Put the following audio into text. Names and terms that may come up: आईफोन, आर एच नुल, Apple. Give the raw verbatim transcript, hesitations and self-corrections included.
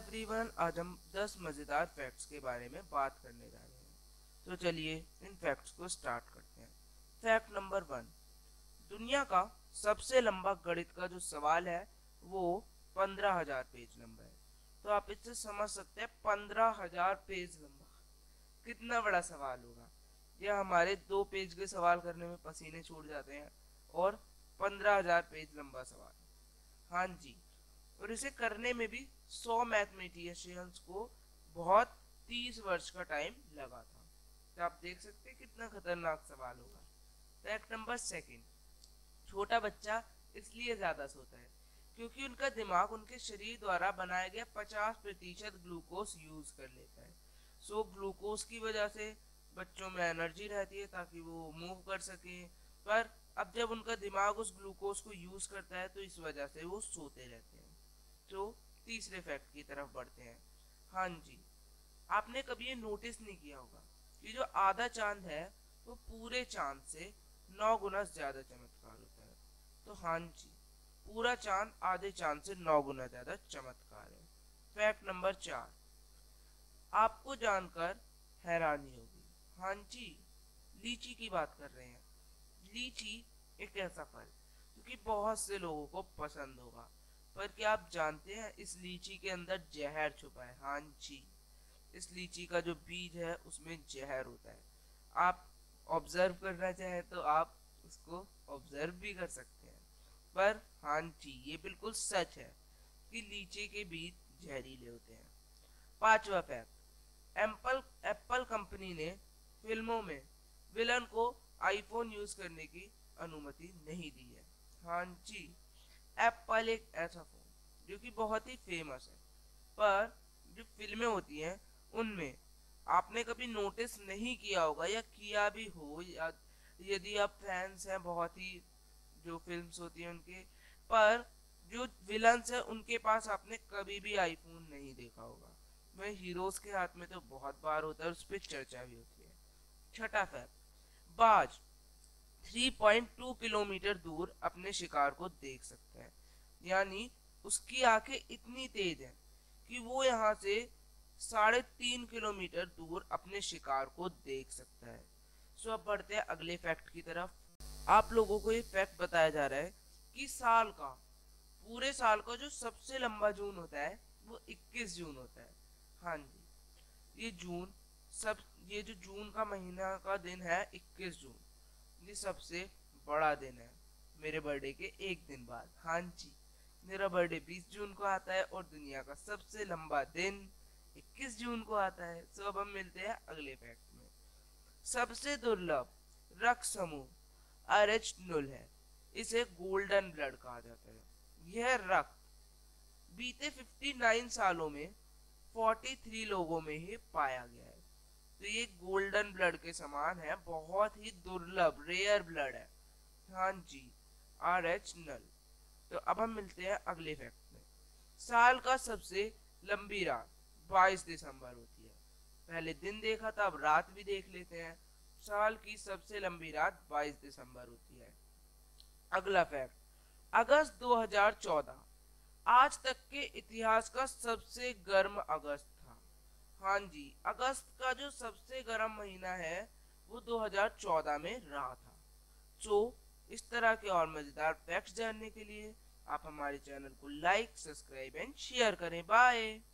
Everyone, आज हम दस मजेदार फैक्ट्स के बारे में बात करने जा रहे हैं। तो चलिए इन फैक्ट्स को स्टार्ट करते हैं। फैक्ट नंबर वन, दुनिया का सबसे लंबा गणित का जो सवाल है वो पंद्रह हजार पेज लंबा है। तो आप इससे समझ सकते हैं पंद्रह हजार पेज लंबा कितना बड़ा सवाल होगा। यह हमारे दो पेज के सवाल करने में पसीने छूट जाते हैं और पंद्रह हजार पेज लंबा सवाल, हाँ जी। और इसे करने में भी सौ मैथमेटिशियंस को बहुत तीस वर्ष का टाइम लगा था। तो आप देख सकते हैं कितना खतरनाक सवाल होगा। फैक्ट नंबर सेकंड, छोटा बच्चा इसलिए ज़्यादा सोता है क्योंकि उनका दिमाग उनके शरीर द्वारा बनाया गया पचास प्रतिशत ग्लूकोज यूज़ कर लेता है। सो ग्लूकोज की वजह से बच्चों में एनर्जी रहती है ताकि वो मूव कर सकें, पर अब जब उनका दिमाग उस ग्लूकोज को यूज़ करता है तो इस वजह से वो सोते रहते हैं। तो तीसरे फैक्ट की तरफ बढ़ते हैं। हाँ जी, आपने कभी ये नोटिस नहीं किया होगा कि जो आधा चांद है वो पूरे चांद से नौ गुना ज़्यादा चमत्कार होता है। तो हाँ जी, पूरा चांद आधे चांद से नौ गुना ज़्यादा चमत्कार है। फैक्ट नंबर चार, आपको जानकर हैरानी होगी, हाँ जी, लीची की बात कर रहे हैं। लीची एक ऐसा फल जो कि बहुत से लोगों को पसंद होगा, पर क्या आप जानते हैं इस लीची के अंदर जहर छुपा है। हाँ जी, इस लीची का जो बीज है उसमें जहर होता है। आप ऑब्जर्व करना चाहें तो आप उसको ऑब्जर्व भी कर सकते हैं, पर हाँ जी, ये बिल्कुल सच है कि लीची के बीज जहरीले होते हैं। पांचवा फैक्ट, एप्पल एप्पल कंपनी ने फिल्मों में विलन को आईफोन यूज़ करने की अनुमति नहीं दी है। हाँ जी, एप्पल एक ऐसा फ़ोन जो कि बहुत ही फेमस है, पर जो फिल्में होती हैं उनमें आपने कभी नोटिस नहीं किया होगा, या किया भी हो या यदि आप फैंस हैं बहुत ही जो फिल्म्स होती हैं उनके, पर जो विलन्स हैं उनके पास आपने कभी भी आईफोन नहीं देखा होगा। वह हीरोज़ के हाथ में तो बहुत बार होता है, उस पर चर्चा भी होती है। छठा फैक्ट, बाज तीन पॉइंट दो किलोमीटर दूर अपने शिकार को देख सकता है, यानी उसकी आंखें इतनी तेज हैं कि वो यहाँ से साढ़े तीन किलोमीटर दूर अपने शिकार को देख सकता है। सो अब बढ़ते हैं अगले फैक्ट की तरफ। आप लोगों को ये फैक्ट बताया जा रहा है कि साल का पूरे साल का जो सबसे लंबा जून होता है वो इक्कीस जून होता है। हाँ जी, ये जून सब ये जो जून का महीना का दिन है इक्कीस जून, ये सबसे बड़ा दिन है मेरे बर्थडे के एक दिन बाद। हाँ जी, मेरा बर्थडे बीस जून को आता है और दुनिया का सबसे लंबा दिन इक्कीस जून को आता है। सो अब हम मिलते हैं अगले फैक्ट में। सबसे दुर्लभ रक्त समूह आर एच नुल है, इसे गोल्डन ब्लड कहा जाता है। यह रक्त बीते उनसठ सालों में तैंतालीस लोगों में ही पाया गया है। तो ये गोल्डन ब्लड के समान है, बहुत ही दुर्लभ रेयर ब्लड है। हाँ जी, आर एच नल। तो अब हम मिलते हैं अगले फैक्ट में। साल का सबसे लंबी रात बाईस दिसंबर होती है। पहले दिन देखा था, अब रात भी देख लेते हैं। साल की सबसे लंबी रात बाईस दिसंबर होती है। अगला फैक्ट, अगस्त दो हज़ार चौदह आज तक के इतिहास का सबसे गर्म अगस्त। हाँ जी, अगस्त का जो सबसे गर्म महीना है वो दो हज़ार चौदह में रहा था। तो इस तरह के और मज़ेदार फैक्ट्स जानने के लिए आप हमारे चैनल को लाइक, सब्सक्राइब एंड शेयर करें। बाय।